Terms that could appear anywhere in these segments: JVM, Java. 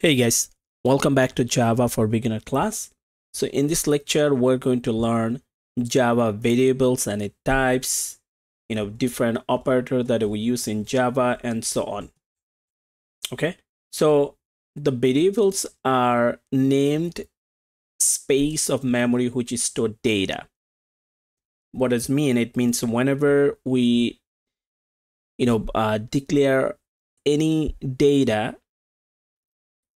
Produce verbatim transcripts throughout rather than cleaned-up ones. Hey guys, welcome back to Java for Beginner class. So in this lecture, we're going to learn Java variables and its types, you know, different operators that we use in Java and so on. Okay, so the variables are named space of memory, which is stored data. What does it mean? It means whenever we, you know, uh, declare any data,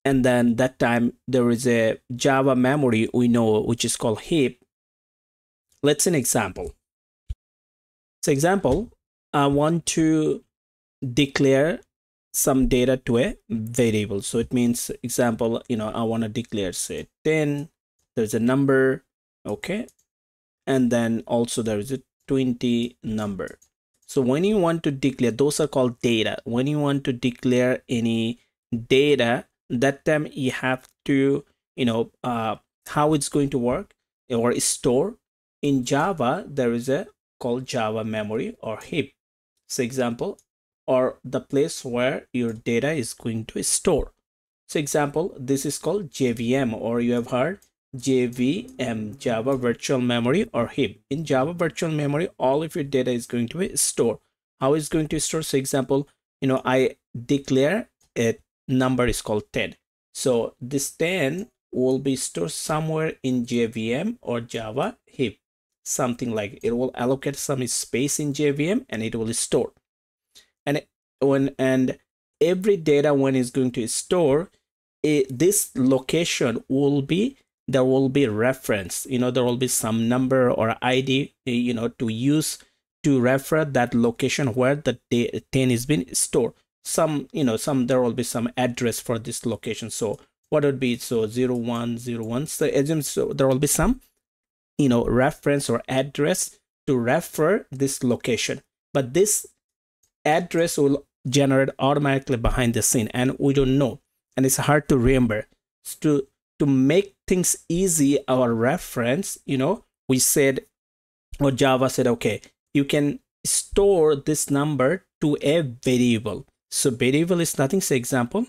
and then that time there is a Java memory we know, which is called heap. Let's an example. So example, I want to declare some data to a variable. So it means example, you know, I want to declare say ten, there's a number, okay. And then also there is a twenty number. So when you want to declare, those are called data. When you want to declare any data, that time you have to, you know, uh, how it's going to work or store in Java. There is a called Java memory or heap. So example, or the place where your data is going to store. So example, this is called J V M, or you have heard J V M, Java virtual memory or heap. In Java virtual memory, all of your data is going to be stored. How is going to store? So example, you know, I declare a number is called ten. So this ten will be stored somewhere in J V M or Java heap, something like it will allocate some space in J V M and it will store. And when and every data when is going to store it, this location will be, there will be reference, you know, there will be some number or I D, you know, to use to refer that location where the ten is being stored. Some, you know, some there will be some address for this location. So what would be, so zero one zero one, so assume, so there will be some, you know, reference or address to refer this location, but this address will generate automatically behind the scene and we don't know, and it's hard to remember. So to to make things easy, our reference, you know, we said, or Java said, okay, you can store this number to a variable. So variable is nothing. Say example,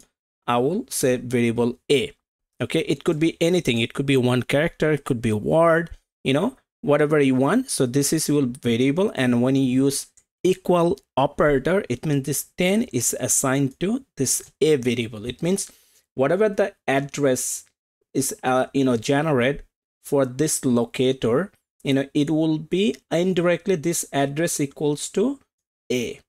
I will say variable A. Okay, it could be anything. It could be one character, it could be a word, you know, whatever you want. So this is your variable. And when you use equal operator, it means this ten is assigned to this A variable. It means whatever the address is, uh, you know, generate for this locator, you know, it will be indirectly this address equals to A.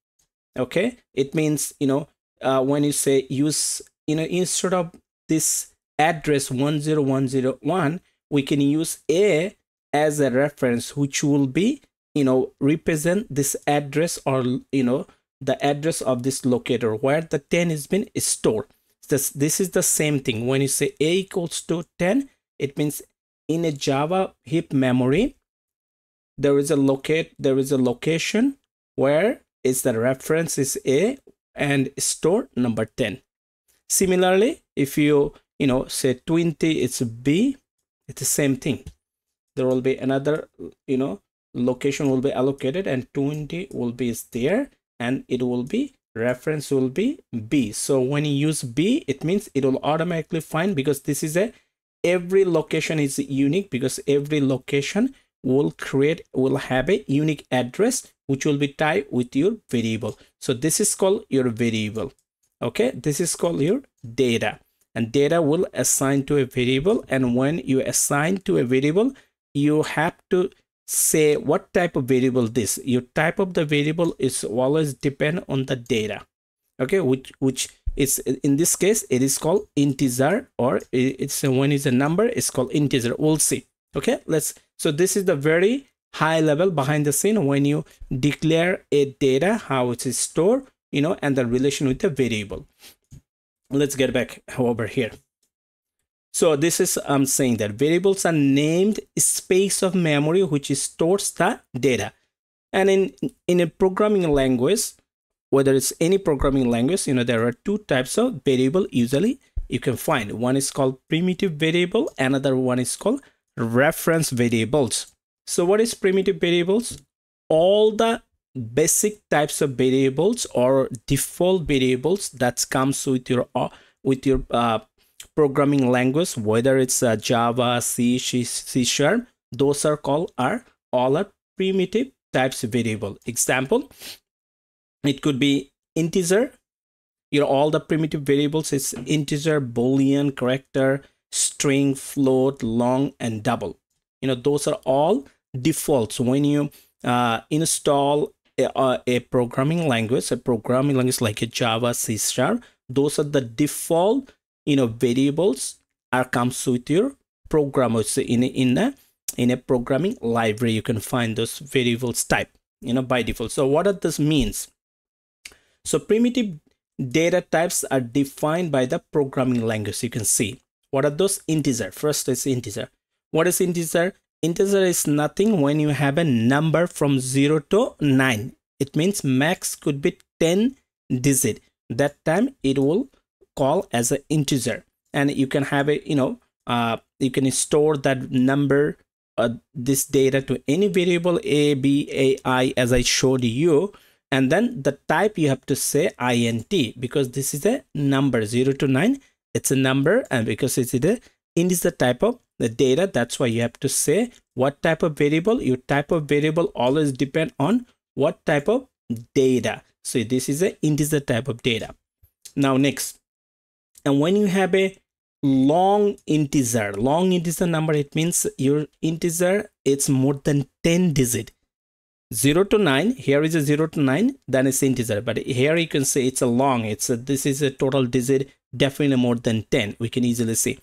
Okay, it means, you know, uh, when you say use, you know, instead of this address one zero one zero one, we can use A as a reference, which will be, you know, represent this address, or, you know, the address of this locator where the ten has been stored. This, this is the same thing. When you say A equals to ten, it means in a Java heap memory, there is a locate, there is a location where is the reference is A and store number ten. Similarly, if you, you know, say twenty, it's B, it's the same thing. There will be another, you know, location will be allocated and twenty will be is there, and it will be reference will be B. So when you use B, it means it will automatically find, because this is a, every location is unique, because every location will create, will have a unique address which will be tied with your variable. So this is called your variable. Okay, this is called your data, and data will assign to a variable. And when you assign to a variable, you have to say what type of variable this. Your type of the variable is always depend on the data. Okay, which which is in this case it is called integer, or it's when is a number, it's called integer. We'll see. Okay, let's, so this is the very high level behind the scene when you declare a data, how it is stored, you know, and the relation with the variable. Let's get back over here. So this is, I'm saying that variables are named space of memory, which is stores the data. And in, in a programming language, whether it's any programming language, you know, there are two types of variable usually you can find. One is called primitive variable, another one is called reference variables. So what is primitive variables? All the basic types of variables or default variables that comes with your uh, with your uh, programming language, whether it's uh, Java, C, C, C Sharp, those are called are all are primitive types variable. Example, it could be integer. You know, all the primitive variables is integer, boolean, character, string, float, long, and double. You know, those are all defaults. When you uh, install a, a programming language, a programming language like a Java, C Sharp, those are the default, you know, variables are comes with your programmers. So in a, in a in a programming library, you can find those variables type, you know, by default. So what does this means? So primitive data types are defined by the programming language. You can see what are those integer. First is integer. What is integer? Integer is nothing when you have a number from zero to nine. It means max could be ten digit. That time it will call as an integer, and you can have it, you know, uh, you can store that number, uh, this data to any variable a, b, a, i, as I showed you. And then the type you have to say int, because this is a number zero to nine. It's a number, and because it's a int is the type of the data, that's why you have to say what type of variable. Your type of variable always depend on what type of data. So this is a integer type of data. Now next, and when you have a long integer, long integer number, it means your integer it's more than ten digit. Zero to nine, here is a zero to nine, then it's integer. But here you can say it's a long. It's a, this is a total digit, definitely more than ten. We can easily see.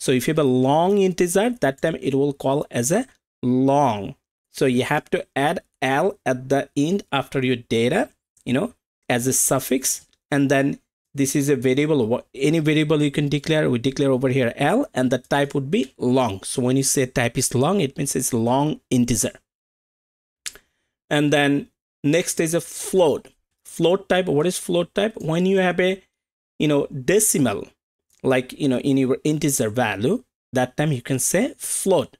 So if you have a long integer, that time it will call as a long. So you have to add l at the end after your data, you know, as a suffix. And then this is a variable, any variable you can declare, we declare over here l, and the type would be long. So when you say type is long, it means it's long integer. And then next is a float. Float type, what is float type? When you have a, you know, decimal, like, you know, in your integer value, that time you can say float.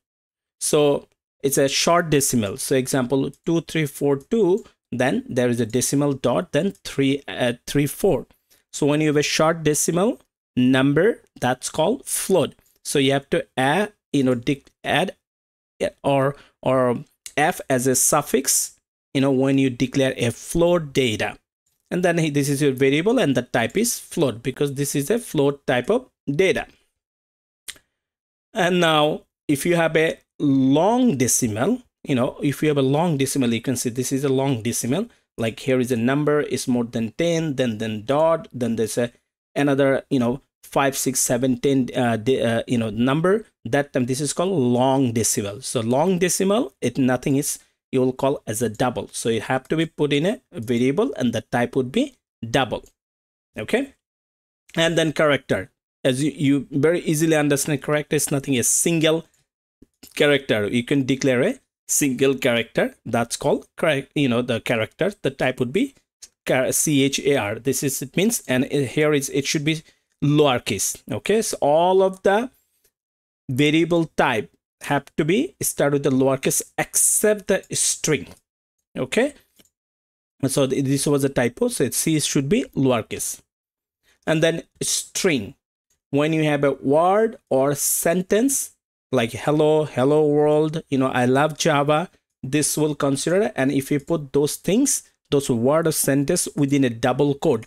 So it's a short decimal. So example two three four two, then there is a decimal dot, then three uh, three four. So when you have a short decimal number, that's called float. So you have to add, you know, add or or f as a suffix, you know, when you declare a float data. And then this is your variable, and the type is float, because this is a float type of data. And now if you have a long decimal, you know, if you have a long decimal, you can see this is a long decimal. Like here is a number is more than ten, then then dot, then there's a another, you know, five six seven ten uh, de, uh you know, number. That time this is called long decimal. So long decimal, it nothing is, you will call as a double. So you have to be put in a variable, and the type would be double. Okay. And then character, as you, you very easily understand, character is nothing, a single character. You can declare a single character, that's called, you know, the character. The type would be char. This is, it means, and here is, it should be lowercase. Okay, so all of the variable type have to be start with the lowercase except the string. Okay, so this was a typo, so it's C should be lowercase. And then string, when you have a word or sentence like hello, hello world, you know, I love Java, this will consider it. And if you put those things, those word or sentence within a double quote,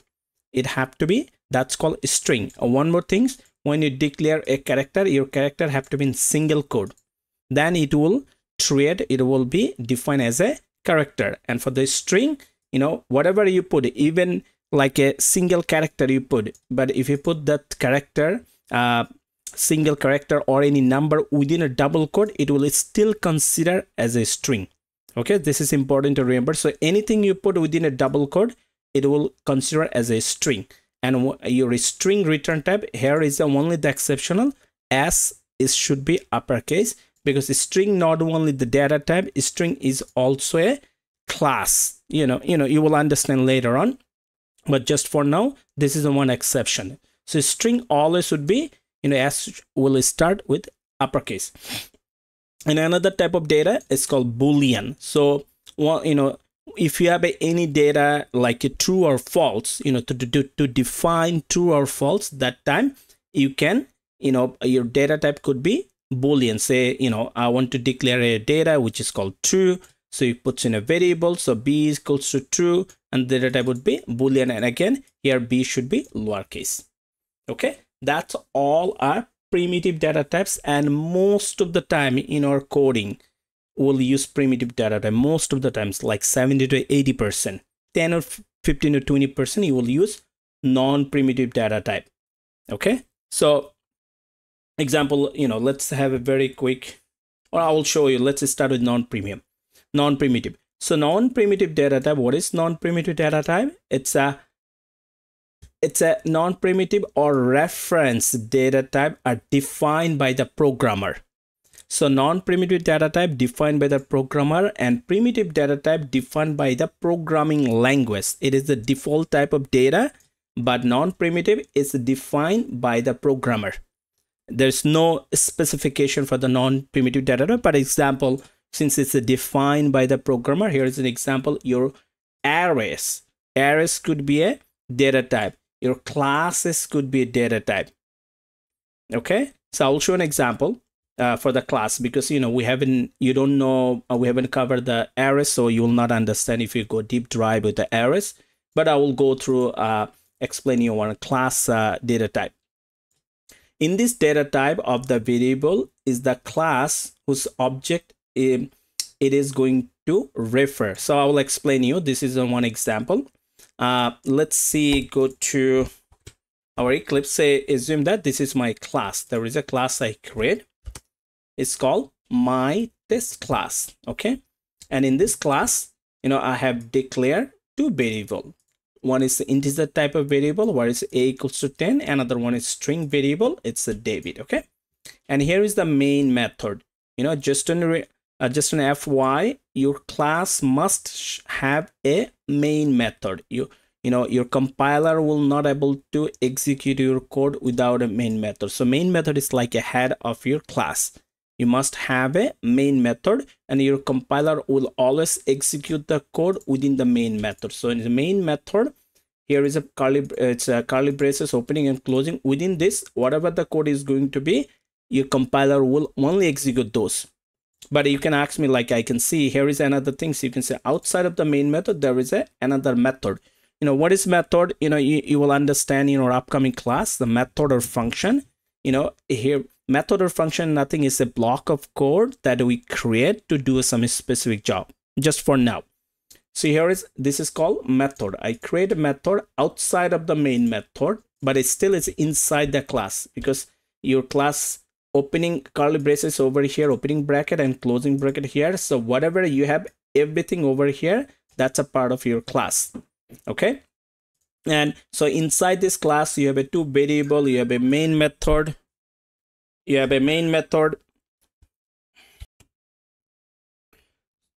it have to be, that's called a string. Uh, one more thing, when you declare a character, your character have to be in single quote, then it will treat, it will be defined as a character. And for the string, you know, whatever you put, even like a single character you put, but if you put that character, uh, single character or any number within a double quote, it will still consider as a string. Okay, this is important to remember. So anything you put within a double quote, it will consider as a string. And your string return type, here is the only the exceptional, s is should be uppercase, because the string not only the data type, string is also a class. You know, you know, you will understand later on, but just for now, this is the one exception. So string always should be, you know, S will start with uppercase. And another type of data is called boolean. So, well, you know, if you have any data like a true or false, you know, to, to, to define true or false, that time you can you know, your data type could be Boolean. Say, you know, I want to declare a data which is called true. So you put in a variable. So b is equals to true, and the data type would be Boolean. And again, here b should be lowercase. Okay, that's all our primitive data types. And most of the time in our coding, we'll use primitive data type. Most of the times, like seventy to eighty percent, ten or fifteen to twenty percent, you will use non-primitive data type. Okay, so example, you know, let's have a very quick, or I will show you. Let's start with non-premium, non-primitive. So non-primitive data type. What is non-primitive data type? It's a It's a non-primitive or reference data type are defined by the programmer. So non-primitive data type defined by the programmer, and primitive data type defined by the programming language. It is the default type of data, but non-primitive is defined by the programmer. There's no specification for the non-primitive data type. For example, since it's defined by the programmer, here is an example. Your arrays. Arrays could be a data type. Your classes could be a data type. Okay, so I'll show an example uh, for the class, because you know we haven't, you don't know, uh, we haven't covered the arrays, so you will not understand if you go deep dive with the arrays. But I will go through uh, explain you one class uh, data type. In this data type of the variable is the class whose object it is going to refer. So I will explain you. This is one example. Uh, let's see, go to our Eclipse. Say, assume that this is my class. There is a class I create. It's called my test class. Okay. And in this class, you know, I have declared two variables. One is the integer type of variable, where is a equals to ten. Another one is string variable. It's a David. Okay. And here is the main method. You know, just an, uh, just an F Y, your class must have a main method. You you know your compiler will not able to execute your code without a main method. So main method is like a head of your class. You must have a main method, and your compiler will always execute the code within the main method. So in the main method, here is a curly, it's a curly braces opening and closing. Within this, whatever the code is going to be, your compiler will only execute those. But you can ask me, like, I can see here is another thing. So you can say outside of the main method, there is a, another method. You know, what is method? You know, you, you will understand in our upcoming class, the method or function. You know, here method or function, nothing is a block of code that we create to do some specific job, just for now. So here is, this is called method. I create a method outside of the main method, but it still is inside the class, because your class opening curly braces over here, opening bracket and closing bracket here. So whatever you have, everything over here, that's a part of your class. Okay, and so inside this class, you have a two variable, you have a main method, you have a main method.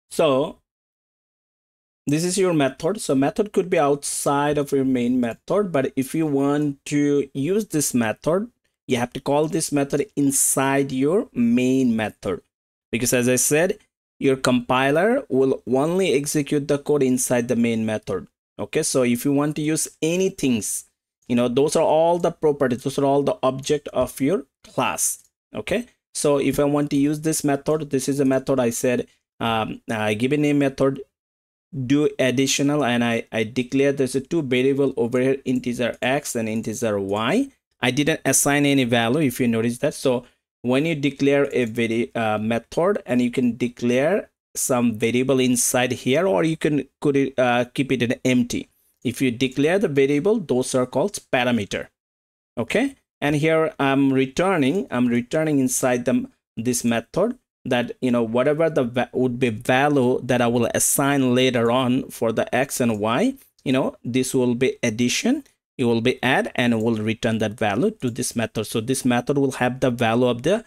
So this is your method. So method could be outside of your main method, but if you want to use this method, you have to call this method inside your main method, because as I said, your compiler will only execute the code inside the main method. Okay, so if you want to use any things, you know, those are all the properties, those are all the object of your class. Okay, so if I want to use this method, this is a method I said, um, I give a name method, do additional, and I, I declare there's a two variable over here, integer x and integer y. I didn't assign any value, if you notice that. So when you declare a vari uh, method, and you can declare some variable inside here, or you can could it, uh, keep it in empty. If you declare the variable, those are called parameter. Okay, and here I'm returning, I'm returning inside them this method that, you know, whatever the would be value that I will assign later on for the x and y, you know, this will be addition. It will be add, and will return that value to this method. So this method will have the value of the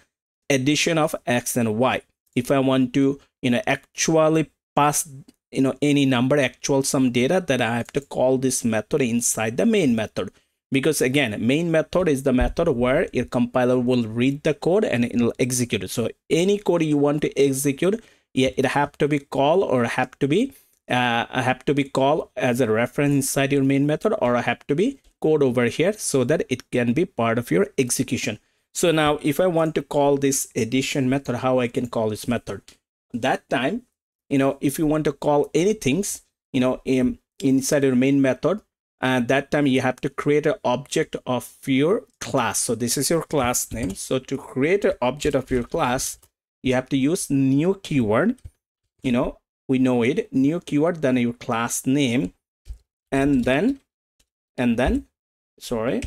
addition of x and y. If I want to, you know, actually pass, you know, any number, actual some data, that I have to call this method inside the main method, because again, main method is the method where your compiler will read the code and it will execute it. So any code you want to execute, yeah, it have to be called, or have to be Uh, I have to be called as a reference inside your main method, or I have to be code over here so that it can be part of your execution. So now if I want to call this addition method, how I can call this method? That time, you know, if you want to call anything, you know, in, inside your main method, and uh, that time you have to create an object of your class. So this is your class name. So to create an object of your class, you have to use new keyword, you know, we know it, new keyword, then your class name, and then, and then, sorry,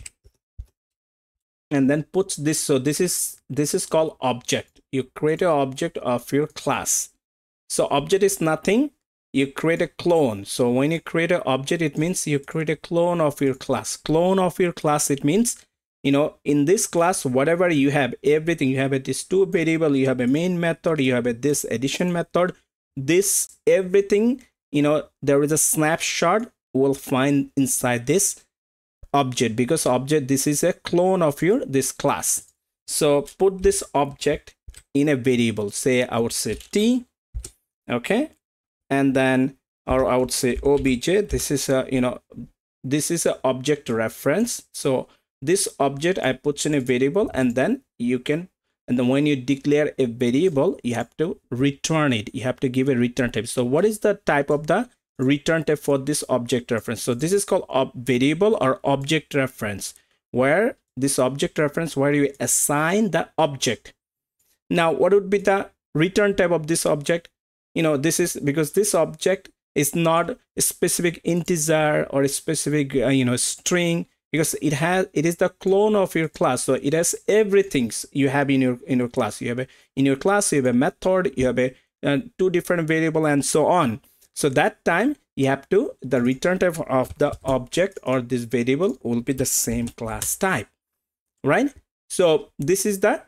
and then puts this. So this is, this is called object. You create an object of your class. So object is nothing. You create a clone. So when you create an object, it means you create a clone of your class. Clone of your class, it means, you know, in this class, whatever you have, everything you have a this two variable, you have a main method, you have a this addition method, this everything, you know, there is a snapshot we'll find inside this object, because object, this is a clone of your this class. So put this object in a variable, say I would say t, okay, and then, or I would say obj. This is a, you know, this is a object reference. So this object I put in a variable, and then you can, and then when you declare a variable, you have to return it, you have to give a return type. So what is the type of the return type for this object reference? So this is called ob variable or object reference, where this object reference, where you assign the object. Now what would be the return type of this object? You know, this is because this object is not a specific integer or a specific uh, you know, string, because it has, it is the clone of your class. So it has everything you have in your in your class. You have a, in your class you have a method, you have a uh, two different variable, and so on. So that time you have to, the return type of the object or this variable will be the same class type, right? So this is the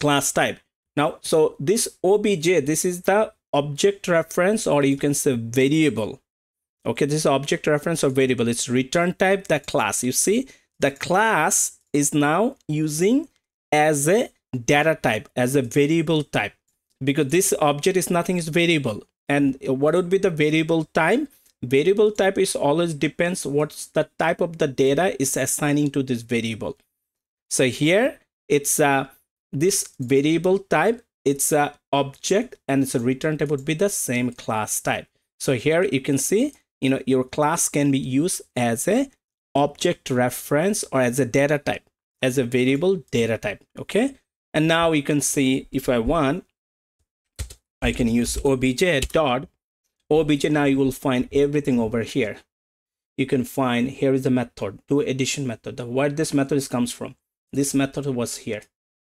class type. Now, so this obj, this is the object reference, or you can say variable. Okay, this is object reference or variable. It's return type, the class. You see, the class is now using as a data type, as a variable type, because this object is nothing, is variable. And what would be the variable type? Variable type is always depends what's the type of the data is assigning to this variable. So here it's uh, this variable type, it's a object, and it's a return type would be the same class type. So here you can see, you know, your class can be used as a object reference or as a data type, as a variable data type. Okay, and now you can see if I want, I can use obj dot obj. Now you will find everything over here. You can find, here is the method, do addition method. The, where this method is comes from, this method was here,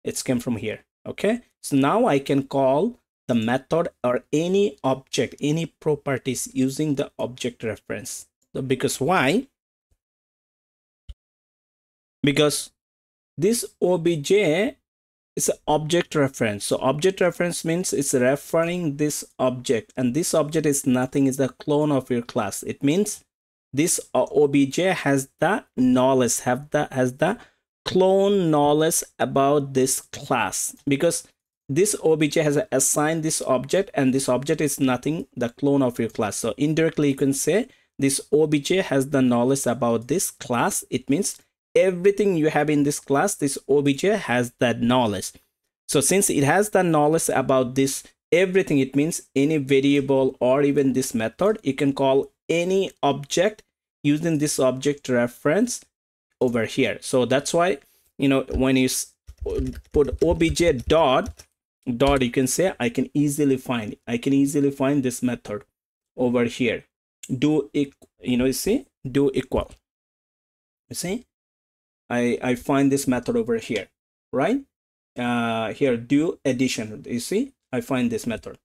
it came from here. Okay, so now I can call the method or any object, any properties using the object reference. So because why? Because this obj is an object reference. So object reference means it's referring this object, and this object is nothing, is the clone of your class. It means this obj has the knowledge, have the has the clone knowledge about this class, because this obj has assigned this object, and this object is nothing, the clone of your class. So indirectly you can say this obj has the knowledge about this class. It means everything you have in this class, this obj has that knowledge. So since it has the knowledge about this everything, it means any variable or even this method, you can call any object using this object reference over here. So that's why, you know, when you put obj dot dot, you can say I can easily find I can easily find this method over here, do, you know, you see, do equal, you see, I I find this method over here, right? Uh, here do addition, you see, I find this method.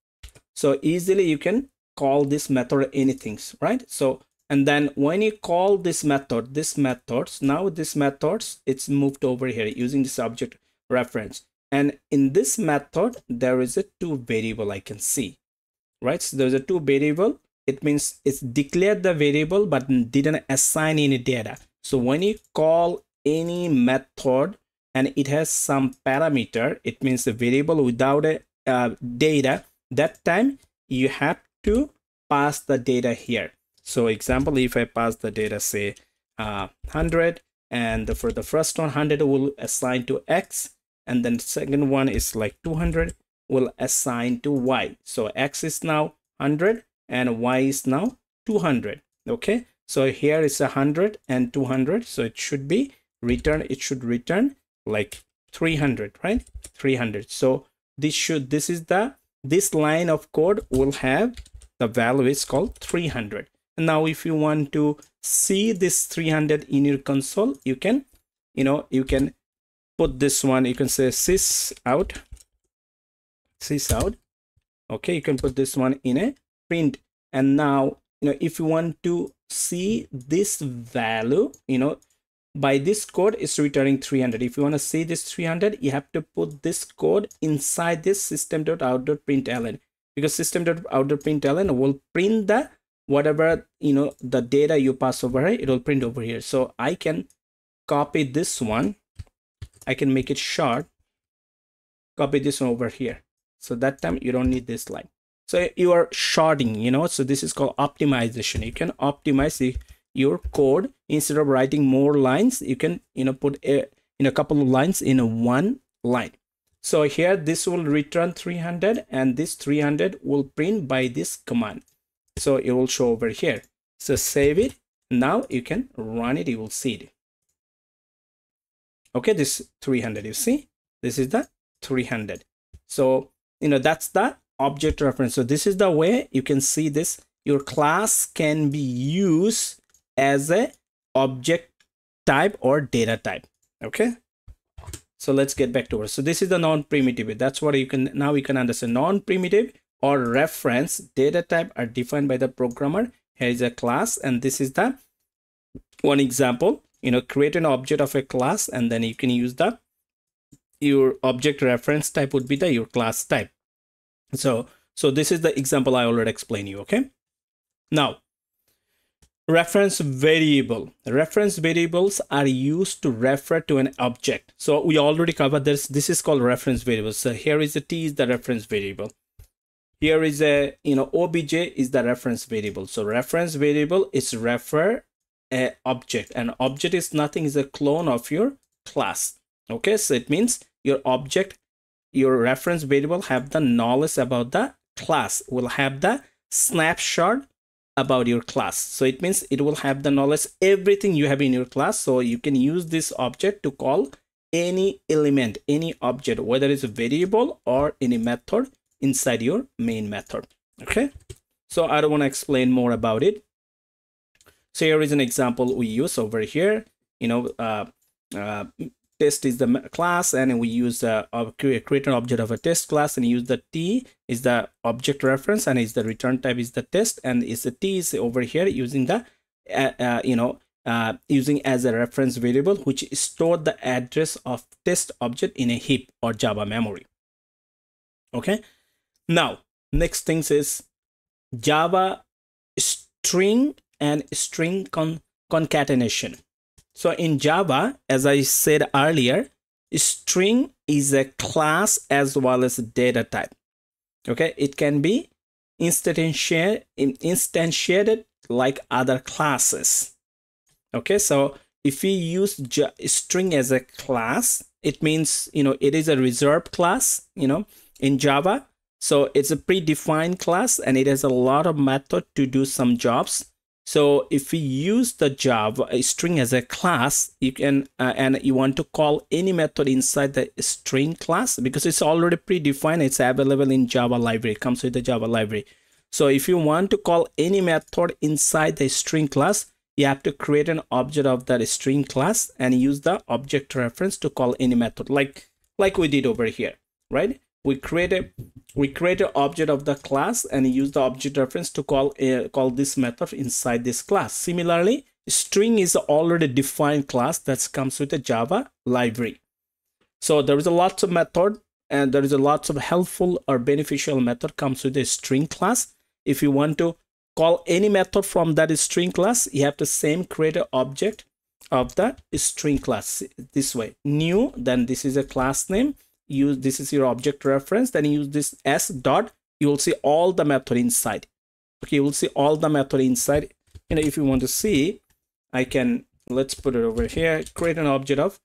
So easily you can call this method anything, right? So, and then when you call this method, this methods, now this methods, it's moved over here using this object reference. And in this method, there is a two variable I can see, right? So there's a two variable. It means it's declared the variable, but didn't assign any data. So when you call any method and it has some parameter, it means the variable without a uh, data, that time you have to pass the data here. So example, if I pass the data, say uh, one hundred, And for the first one, one hundred will assign to X, and then the second one is like two hundred will assign to Y. So X is now one hundred and Y is now two hundred. Okay, so here is one hundred and two hundred, so it should be return, it should return like three hundred, right? three hundred. So this should, this is the, this line of code will have the value is called three hundred. Now if you want to see this three hundred in your console, you can, you know, you can put this one, you can say sys out, sys out. Okay, you can put this one in a print. And now, you know, if you want to see this value, you know, by this code is returning three hundred. If you want to see this three hundred, you have to put this code inside this system dot out dot println, because system dot out dot println will print the whatever, you know, the data you pass over here, it will print over here. So I can copy this one, I can make it short, copy this one over here. So that time you don't need this line. So you are shorting, you know, so this is called optimization. You can optimize the, your code. Instead of writing more lines, you can, you know, put a, in a couple of lines in a one line. So here this will return three hundred, and this three hundred will print by this command. So it will show over here. So save it. Now you can run it, you will see it. Okay, this three hundred, you see, this is the three hundred. So, you know, that's the object reference. So this is the way you can see this. Your class can be used as a object type or data type. Okay, so let's get back to it. So this is the non-primitive. That's what you can, now you can understand non-primitive or reference data type are defined by the programmer. Here is a class, and this is the one example, you know, create an object of a class, and then you can use the, your object reference type would be the your class type. So so this is the example I already explained you. Okay, now reference variable. Reference variables are used to refer to an object. So we already covered this. This is called reference variables. So here is the T is the reference variable. Here is a, you know, obj is the reference variable. So reference variable is refer a object. An object is nothing, is a clone of your class. Okay, so it means your object, your reference variable have the knowledge about the class, will have the snapshot about your class. So it means it will have the knowledge, everything you have in your class. So you can use this object to call any element, any object, whether it's a variable or any method inside your main method. Okay, so I don't want to explain more about it. So here is an example we use over here. You know, uh, uh, test is the class, and we use uh, create an object of a test class, and use the T is the object reference, and is the return type is the test, and is the T is over here using the uh, uh, you know uh, using as a reference variable, which is stored the address of test object in a heap or Java memory. Okay. Now, next things is Java string and string con concatenation. So in Java, as I said earlier, string is a class as well as a data type. Okay, it can be instantiated, instantiated like other classes. Okay, so if we use string as a class, it means, you know, it is a reserved class, you know, in Java. So it's a predefined class, and it has a lot of method to do some jobs. So if we use the Java string as a class, you can uh, and you want to call any method inside the string class, because it's already predefined. It's available in Java library. It comes with the Java library. So if you want to call any method inside the string class, you have to create an object of that string class and use the object reference to call any method, like like we did over here, right? We create a we create an object of the class and use the object reference to call uh, call this method inside this class. Similarly, string is already defined class that comes with a Java library. So there is a lots of method, and there is a lots of helpful or beneficial method comes with a string class. If you want to call any method from that string class, you have to same create an object of the string class this way. New, then this is a class name. Use this is your object reference, then use this s dot, you will see all the method inside. Okay, you will see all the method inside. You know, if you want to see, I can let's put it over here, create an object of,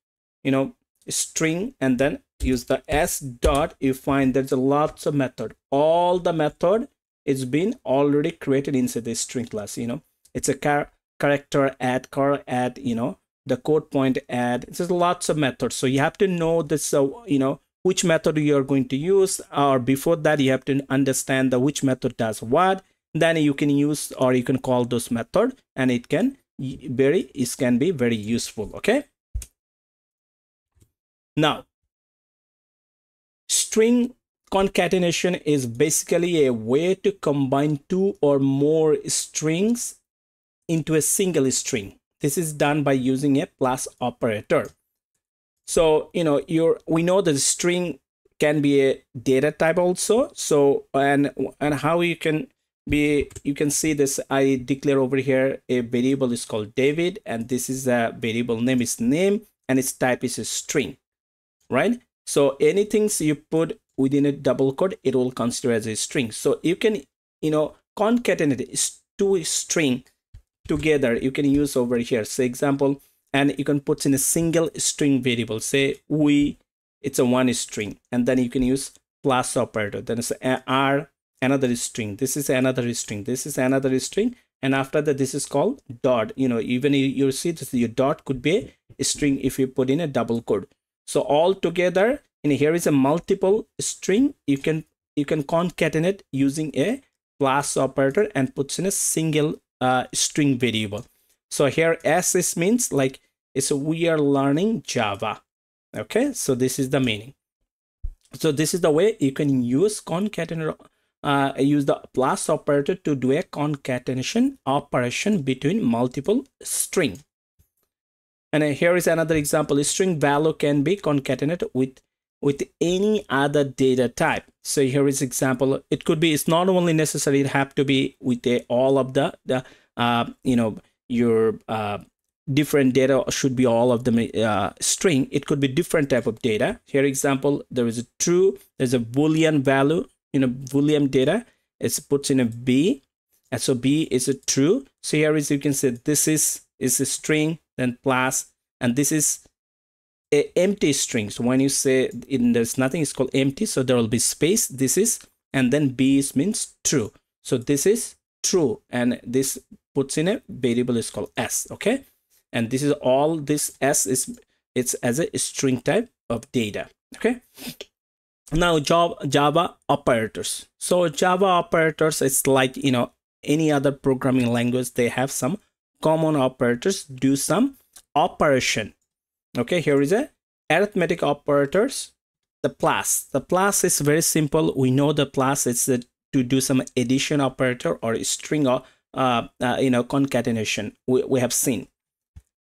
you know, string, and then use the s dot. You find there's lots of method. All the method is been already created inside the string class. You know, it's a char character add, car add, you know, the code point add. There's lots of methods. So you have to know this, uh, you know, which method you are going to use, or before that you have to understand the which method does what. Then you can use, or you can call those method, and it can very it can be very useful. Okay, now string concatenation is basically a way to combine two or more strings into a single string. This is done by using a plus operator. So, you know, you're we know the string can be a data type also. So and and how you can be, you can see this, I declare over here a variable is called David, and this is a variable name is name, and its type is a string, right? So anything you put within a double quote, it will consider as a string. So you can, you know, concatenate two string together. You can use over here, say example, and you can put in a single string variable, say we, it's a one string, and then you can use plus operator, then it's r, another string, this is another string, this is another string, and after that this is called dot. You know, even you, you see this, your dot could be a string if you put in a double quote. So all together, and here is a multiple string, you can you can concatenate using a plus operator and puts in a single uh, string variable. So here s is means like it's a, we are learning Java. Okay, so this is the meaning. So this is the way you can use concatenate. Uh, use the plus operator to do a concatenation operation between multiple string. And uh, here is another example. A string value can be concatenated with with any other data type. So here is example. It could be, it's not only necessary, it have to be with a, all of the, the uh, you know, your uh, different data should be all of the uh, string. It could be different type of data. Here example, there is a true, there's a boolean value, you know, boolean data, it's puts in a b, and so b is a true. So here is, you can say this is is a string, then plus, and this is a empty string. So when you say in there's nothing, it's called empty, so there will be space, this is, and then b is means true, so this is true, and this puts in a variable is called s. Okay, and this is all, this s is, it's as a string type of data. Okay, now Java, Java operators. So Java operators, it's like, you know, any other programming language, they have some common operators, do some operation. Okay, here is a arithmetic operators, the plus. The plus is very simple. We know the plus is the, to do some addition operator or string or uh, uh, you know, concatenation. We, we have seen.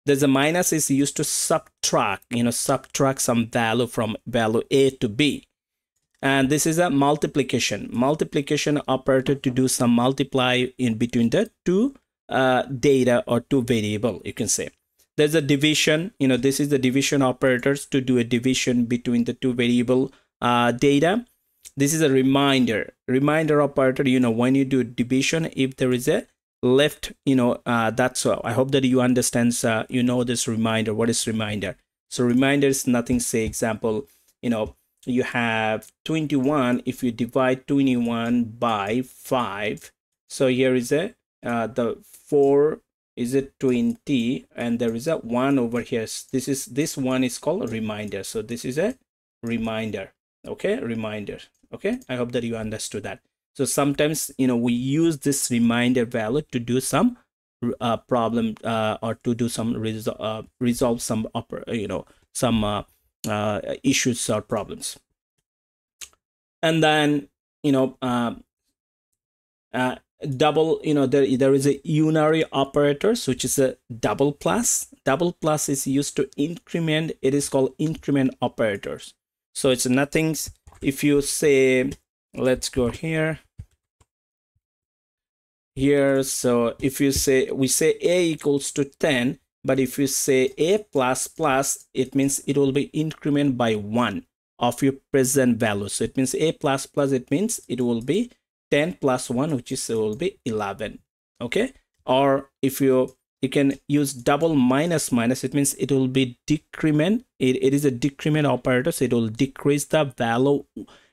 There's a minus is used to subtract, you know, subtract some value from value A to B. And this is a multiplication multiplication operator to do some multiply in between the two uh, data or two variable, you can say. There's a division, you know, this is the division operators to do a division between the two variable uh, data. This is a reminder reminder operator, you know, when you do division, if there is a left, you know, uh, that's all. I hope that you understand, uh, you know, this reminder. What is reminder? So reminder is nothing, say example, you know, you have twenty-one. If you divide twenty-one by five, so here is a uh, the four is a twenty, and there is a one over here. This is, this one is called a reminder. So this is a reminder. Okay, reminder. Okay, I hope that you understood that. So sometimes, you know, we use this reminder value to do some uh, problem uh, or to do some resol uh, resolve some upper, you know, some uh, uh issues or problems. And then, you know, uh, uh double, you know, there there is a unary operators, which is a double plus. Double plus is used to increment, it is called increment operators. So it's nothing, if you say, let's go here here so if you say, we say a equals to ten, but if you say a plus plus, it means it will be increment by one of your present value. So it means a plus plus, it means it will be ten plus one, which is will be eleven. Okay, or if you you can use double minus minus. It means it will be decrement. It, it is a decrement operator, so it will decrease the value,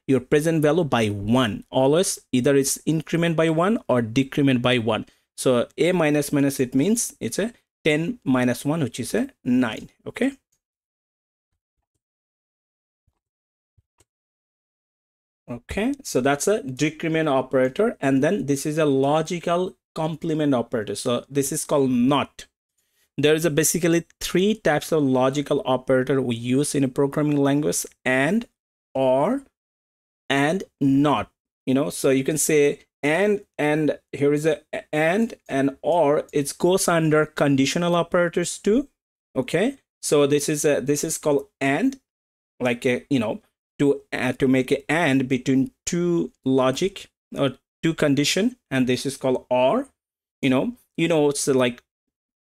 your present value, by one. Always either it's increment by one or decrement by one. So a minus minus, it means it's a ten minus one, which is a nine. Okay. Okay, so that's a decrement operator. And then this is a logical complement operator. So this is called not. There is a basically three types of logical operator we use in a programming language: and, or, and not. You know, so you can say and, and here is a and, and or. It goes under conditional operators too. Okay, so this is a, this is called and, like a, you know, to uh, to make an and between two logic or two condition. And this is called or. You know, you know it's like,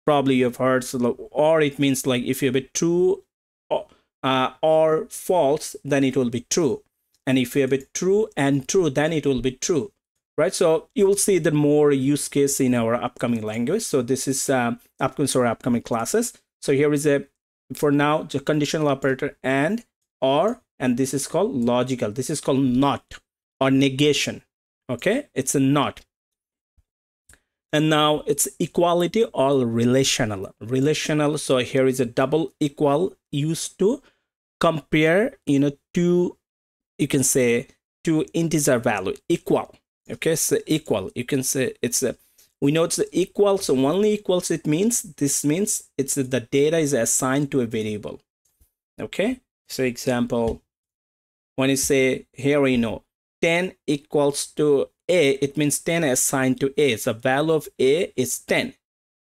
probably you've heard, so or it means like if you have a true or, uh, or false, then it will be true, and if you have a true and true, then it will be true, right? So you will see the more use case in our upcoming language. So this is um, upcoming sorry upcoming classes. So here is a, for now, the conditional operator and, or, and this is called logical. This is called not or negation. Okay, it's a not. And now it's equality or relational. Relational. So here is a double equal used to compare, you know, two, you can say two integer value equal. Okay, so equal, you can say it's a, we know it's equal. So only equals, it means, this means it's the data is assigned to a variable. Okay. So example, when you say here, we know ten equals to a, it means ten assigned to a. So value of a is ten.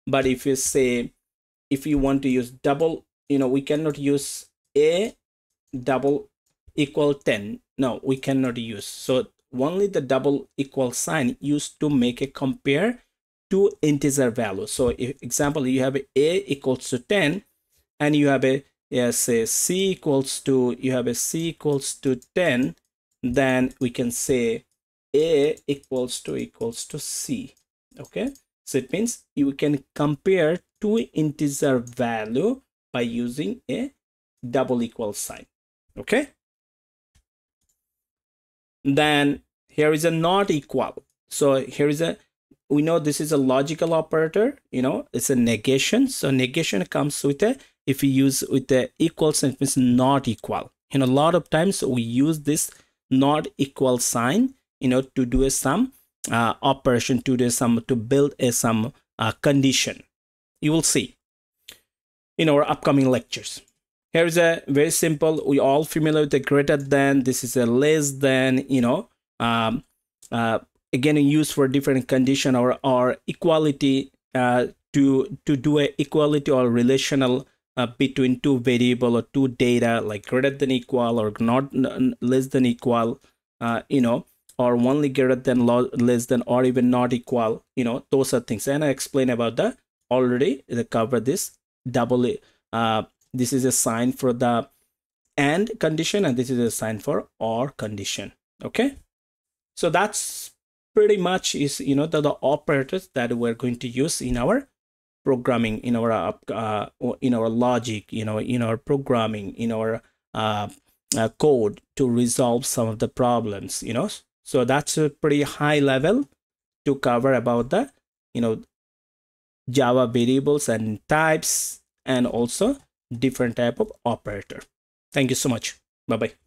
But if you say, if you want to use double, you know, we cannot use a double equal ten. No, we cannot use. So only the double equal sign used to make a compare two integer values. So if example, you have a, a equals to ten, and you have a, yes, say c equals to, you have a c equals to ten, then we can say a equals to equals to c. Okay, so it means you can compare two integer value by using a double equal sign. Okay, then here is a not equal. So here is a, we know this is a logical operator, you know, it's a negation. So negation comes with a, if you use with the equal sign, it means not equal. And a lot of times we use this not equal sign, you know, to do a some uh, operation, to do some, to build a some uh, condition. You will see in our upcoming lectures. Here is a very simple, we all familiar with the greater than, this is a less than, you know, um, uh, again used for different condition or, or equality, uh, to, to do a equality or relational Uh, between two variable or two data, like greater than equal or not less than equal, uh, you know, or only greater than less than or even not equal, you know, those are things. And I explained about the already they cover this double, uh, this is a sign for the and condition, and this is a sign for or condition. Okay, so that's pretty much is, you know, the, the operators that we're going to use in our programming, in our uh, in our logic, you know, in our programming, in our uh, uh, code to resolve some of the problems, you know. So that's a pretty high level to cover about the, you know, Java variables and types, and also different type of operator. Thank you so much. Bye bye.